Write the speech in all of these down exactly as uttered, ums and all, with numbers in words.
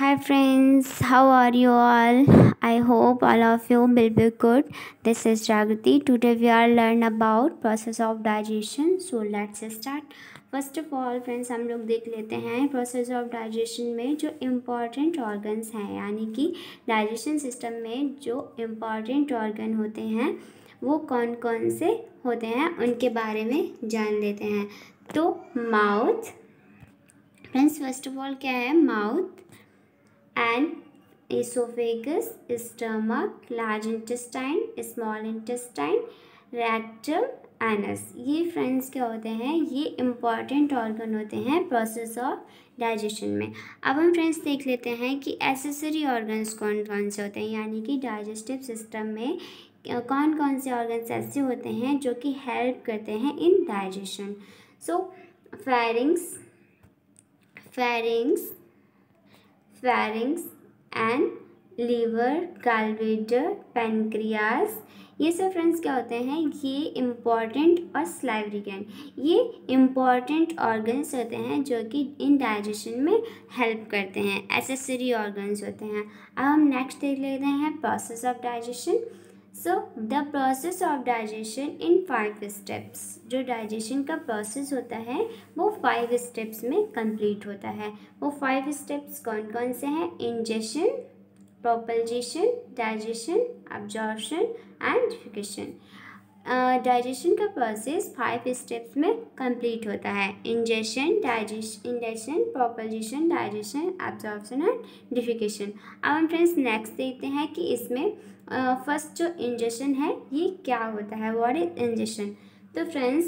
Hi friends, how are you all? I hope all of you will be good. This is Jagriti. Today we are learn about process of digestion. So let's start. First of all friends, हम लोग देख लेते हैं process of digestion में जो important organs हैं, यानी कि डाइजेशन सिस्टम में जो इम्पॉर्टेंट ऑर्गन होते हैं वो कौन कौन से होते हैं उनके बारे में जान लेते हैं। तो mouth friends, first of all क्या है mouth and oesophagus, stomach, large intestine, small intestine, rectum, anus. ये फ्रेंड्स क्या होते हैं, ये इम्पॉर्टेंट ऑर्गन होते हैं प्रोसेस ऑफ डाइजेशन में। अब हम फ्रेंड्स देख लेते हैं कि एक्सेसरी ऑर्गन्स कौन कौन से होते हैं, यानी कि डाइजेस्टिव सिस्टम में कौन कौन से ऑर्गन्स ऐसे होते हैं जो कि हेल्प करते हैं in digestion. So pharynx pharynx pharynx and liver, gallbladder, pancreas, ये सब फ्रेंड्स क्या होते हैं, ये इम्पॉर्टेंट और स्लाइवरी ग्लैंड, ये इम्पॉर्टेंट ऑर्गन्स होते हैं जो कि इन डाइजेशन में हेल्प करते हैं, एक्सेसरी ऑर्गन्स होते हैं। अब हम नेक्स्ट देख लेते हैं process of digestion. So the process of digestion in five steps, जो डाइजेशन का प्रोसेस होता है वो फाइव स्टेप्स में कंप्लीट होता है। वो फाइव स्टेप्स कौन कौन से हैं? Ingestion, propulsion, digestion, absorption and defecation. Digestion का प्रोसेस फाइव स्टेप्स में कंप्लीट होता है, ingestion, digestion, ingestion, propulsion, digestion, absorption and defecation. अब हम फ्रेंड्स नेक्स्ट देखते हैं कि इसमें फर्स्ट uh, जो इंजेशन है ये क्या होता है, व्हाट इज इंजेशन। तो friends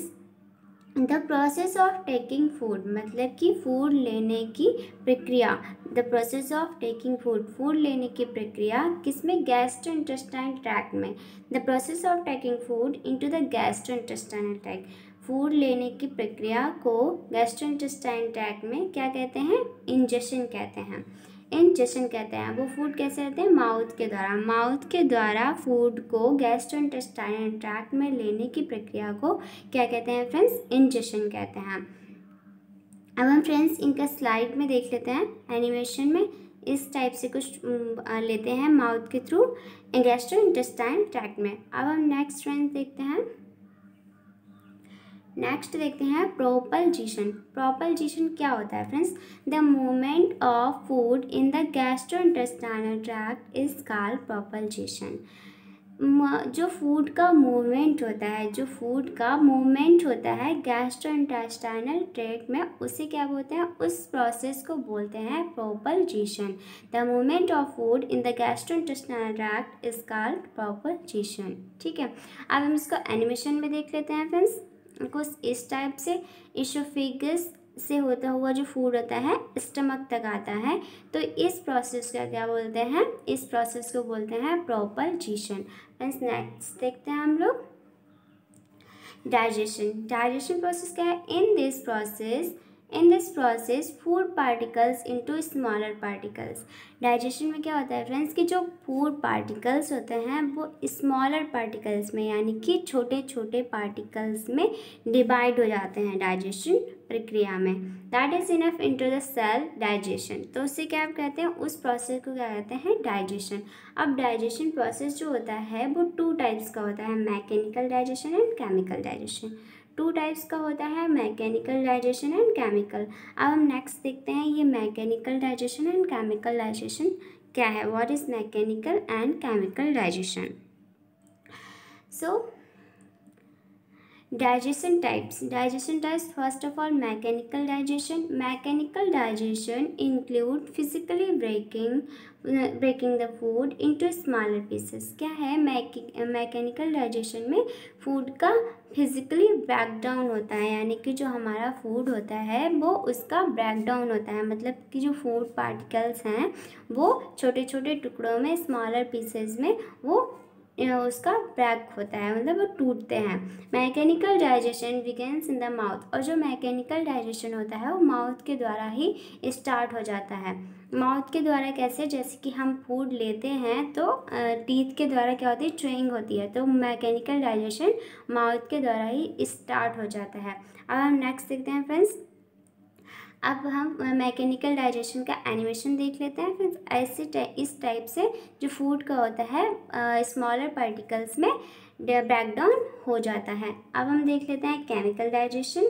the process of taking food, मतलब कि फूड लेने की प्रक्रिया, the process of taking food, food लेने की प्रक्रिया किसमें? गैस्ट्रो इंटेस्टाइन ट्रैक्ट में। The process of taking food into the gastro intestine tract, food लेने की प्रक्रिया को गैस्ट्रो इंटेस्टाइन ट्रैक्ट में क्या कहते हैं? इंजेशन कहते हैं, इंजेशन कहते हैं। वो फूड कैसे लेते हैं? माउथ के द्वारा। माउथ के द्वारा फूड को गैस्ट्रोइंटेस्टाइनल ट्रैक्ट में लेने की प्रक्रिया को क्या कहते हैं फ्रेंड्स? इंजेशन कहते हैं। अब हम फ्रेंड्स इनका स्लाइड में देख लेते हैं, एनिमेशन में इस टाइप से कुछ लेते हैं माउथ के थ्रू गैस्ट्रोइंटेस्टाइनल ट्रैक्ट में। अब हम नेक्स्ट फ्रेंड्स देखते हैं नेक्स्ट देखते हैं प्रोपल्जेशन। प्रोपल्जेशन क्या होता है friends? The movement of food in the gastrointestinal tract is called propulsion. जो फूड का मूवमेंट होता है जो फूड का मूवमेंट होता है गैस्ट्रोइंटेस्टाइनल ट्रैक्ट में, उसे क्या बोलते हैं? उस प्रोसेस को बोलते हैं propulsion. The movement of food in the gastrointestinal tract is called propulsion. ठीक है, अब हम इसको एनिमेशन में देख लेते हैं फ्रेंड्स, कुछ इस टाइप से। इसोफेगस से होता हुआ जो फूड होता है स्टमक तक आता है, तो इस प्रोसेस का क्या बोलते हैं? इस प्रोसेस को बोलते हैं प्रोपल्जेशन। फ्रेंड्स नेक्स्ट देखते हैं हम लोग डाइजेशन। डाइजेशन प्रोसेस क्या है? In this process in this process food particles into smaller particles. Digestion में क्या होता है फ्रेंड्स कि जो फूड पार्टिकल्स होते हैं वो स्मॉलर पार्टिकल्स में, यानी कि छोटे छोटे पार्टिकल्स में डिवाइड हो जाते हैं डाइजेशन प्रक्रिया में। That is enough into the cell digestion, तो उससे क्या आप कहते हैं? उस प्रोसेस को क्या कहते हैं? डाइजेशन। अब डाइजेशन प्रोसेस जो होता है वो टू टाइप्स का होता है, mechanical digestion and chemical digestion. Two types का होता है मैकेनिकल डाइजेशन एंड केमिकल। अब हम नेक्स्ट देखते हैं ये mechanical digestion and chemical digestion क्या है, what is mechanical and chemical digestion. So digestion types digestion types first of all mechanical digestion. Mechanical digestion include physically breaking breaking the food into smaller pieces. क्या है mechanical digestion में? Food का physically breakdown होता है, यानी कि जो हमारा फूड होता है वो उसका ब्रेकडाउन होता है, मतलब कि जो फूड पार्टिकल्स हैं वो छोटे छोटे टुकड़ों में, स्मॉलर पीसेस में वो उसका ब्रेक होता है, मतलब वो टूटते हैं। Mechanical digestion begins in the mouth, और जो मैकेनिकल डाइजेशन होता है वो माउथ के द्वारा ही स्टार्ट हो जाता है। माउथ के द्वारा कैसे? जैसे कि हम फूड लेते हैं तो टीथ के द्वारा क्या होती है? च्यूइंग होती है, तो मैकेनिकल डाइजेशन माउथ के द्वारा ही स्टार्ट हो जाता है। अब हम नेक्स्ट देखते हैं फ्रेंड्स अब हम मैकेनिकल डाइजेशन का एनिमेशन देख लेते हैं फ्रेंड्स। ऐसे इस टाइप से जो फूड का होता है स्मॉलर पार्टिकल्स में ब्रेकडाउन हो जाता है। अब हम देख लेते हैं chemical digestion.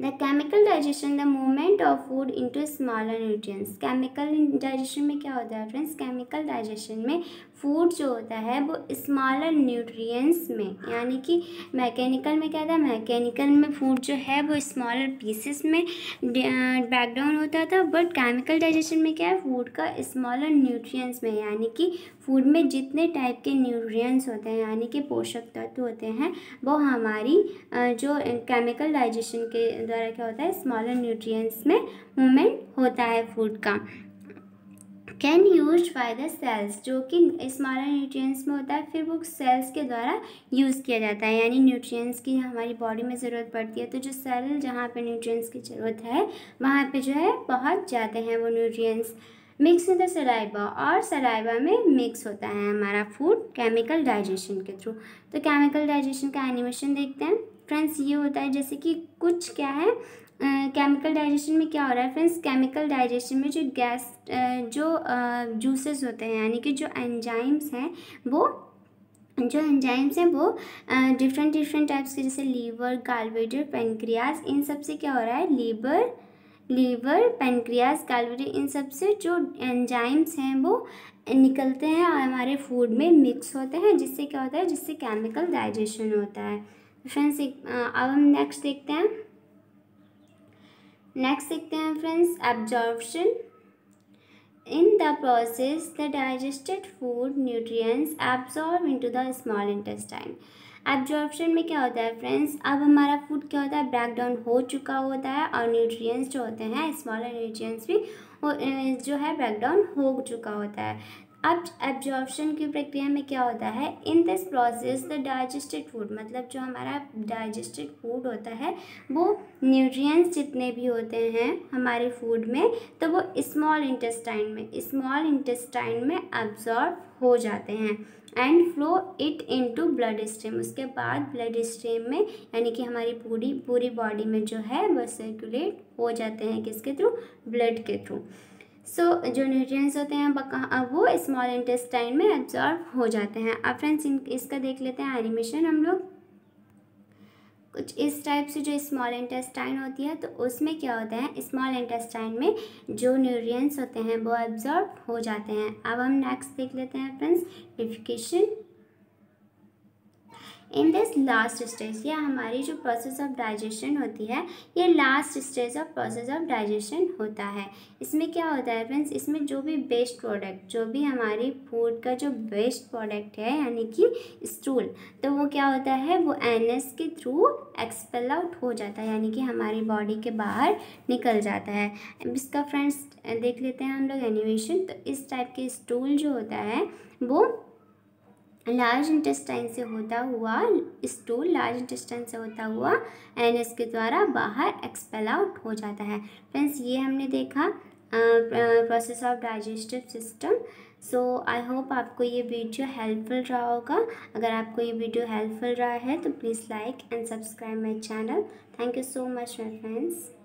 The chemical digestion the movement of food into smaller nutrients. Chemical digestion में क्या होता है फ्रेंड्स? केमिकल डाइजेशन में फूड जो होता है वो स्मॉलर न्यूट्रिएंट्स में, यानी कि मैकेनिकल में क्या था, मैकेनिकल में फूड जो है वो स्मॉलर पीसेस में ब्रेकडाउन होता था, बट केमिकल डाइजेशन में क्या है, फूड का स्मॉलर न्यूट्रिएंट्स में, यानी कि फूड में जितने टाइप के न्यूट्रिएंट्स होते हैं यानी कि पोषक तत्व होते हैं वो हमारी जो केमिकल डाइजेशन के द्वारा क्या होता है, स्मॉलर न्यूट्रिएंट्स में मूवमेंट होता है फूड का। Can use by the cells, जो कि स्मॉलर न्यूट्रिएंट्स में होता है फिर वो सेल्स के द्वारा यूज़ किया जाता है, यानी न्यूट्रिएंट्स की हमारी बॉडी में ज़रूरत पड़ती है तो जो सेल जहाँ पे न्यूट्रिएंट्स की ज़रूरत है वहाँ पे जो है पहुँच जाते हैं वो nutrients. Mix in the saliva, और सलाइवा में मिक्स होता है हमारा फूड केमिकल डाइजेशन के थ्रू। तो केमिकल डाइजेशन का एनिमेशन देखते हैं फ्रेंड्स। ये होता है जैसे कि कुछ क्या है केमिकल uh, डाइजेशन में क्या हो रहा है फ्रेंड्स, केमिकल डाइजेशन में जो गैस uh, जो जूसेस uh, होते हैं यानी कि जो एंजाइम्स हैं वो जो एंजाइम्स हैं वो डिफरेंट डिफरेंट टाइप्स के जैसे लीवर, गॉलब्लैडर, पेनक्रियाज, इन सब से क्या हो रहा है, लीवर लीवर पेनक्रियाज, गॉलब्लैडर, इन सब से जो एंजाइम्स हैं वो निकलते हैं और हमारे फूड में मिक्स होते हैं, जिससे क्या होता है, जिससे केमिकल डाइजेशन होता है फ्रेंड्स। अब हम नेक्स्ट देखते हैं नेक्स्ट देखते हैं friends absorption. In the process the digested food nutrients absorb into the small intestine. Absorption में क्या होता है फ्रेंड्स, अब हमारा फूड क्या होता है, ब्रेकडाउन हो चुका होता है और न्यूट्रिएंट्स जो होते हैं स्मॉलर न्यूट्रिएंट्स भी जो है ब्रेकडाउन हो चुका होता है। अब एब्जॉर्प्शन की प्रक्रिया में क्या होता है, in this process the digested food, मतलब जो हमारा डाइजेस्टेड फूड होता है वो न्यूट्रिएंट्स जितने भी होते हैं हमारे फूड में तो वो स्मॉल इंटेस्टाइन में स्मॉल इंटेस्टाइन में एब्जॉर्ब हो जाते हैं and flow it into blood stream. उसके बाद ब्लड स्ट्रीम में यानी कि हमारी पूरी पूरी बॉडी में जो है वो सर्कुलेट हो जाते हैं, किसके थ्रू, ब्लड के थ्रू। सो so, जो न्यूट्रिएंट्स होते हैं अब वो स्मॉल इंटेस्टाइन में एब्जॉर्ब हो जाते हैं। अब फ्रेंड्स इसका देख लेते हैं एनिमेशन हम लोग। कुछ इस टाइप से जो स्मॉल इंटेस्टाइन होती है तो उसमें क्या होता है, स्मॉल इंटेस्टाइन में जो न्यूट्रिएंट्स होते हैं वो एब्जॉर्ब हो जाते हैं। अब हम नेक्स्ट देख लेते हैं friends defecation. In this last stage, ये हमारी जो प्रोसेस ऑफ डाइजेशन होती है ये last stage of process of digestion होता है। इसमें क्या होता है फ्रेंड्स, इसमें जो भी बेस्ट प्रोडक्ट जो भी हमारी फूड का जो बेस्ट प्रोडक्ट है यानी कि स्टूल, तो वो क्या होता है, वो एनएस के थ्रू एक्सपेल आउट हो जाता है यानी कि हमारी बॉडी के बाहर निकल जाता है। इसका फ्रेंड्स देख लेते हैं हम लोग एनिमेशन। तो इस टाइप के स्टूल जो होता है वो लार्ज इंटेस्टाइन से होता हुआ स्टूल लार्ज इंटेस्टाइन से होता हुआ एनएस के द्वारा बाहर एक्सपेल आउट हो जाता है। फ्रेंड्स ये हमने देखा process of digestive system. So I hope आपको ये वीडियो हेल्पफुल रहा होगा। अगर आपको ये वीडियो हेल्पफुल रहा है तो please like and subscribe my channel. Thank you so much my friends.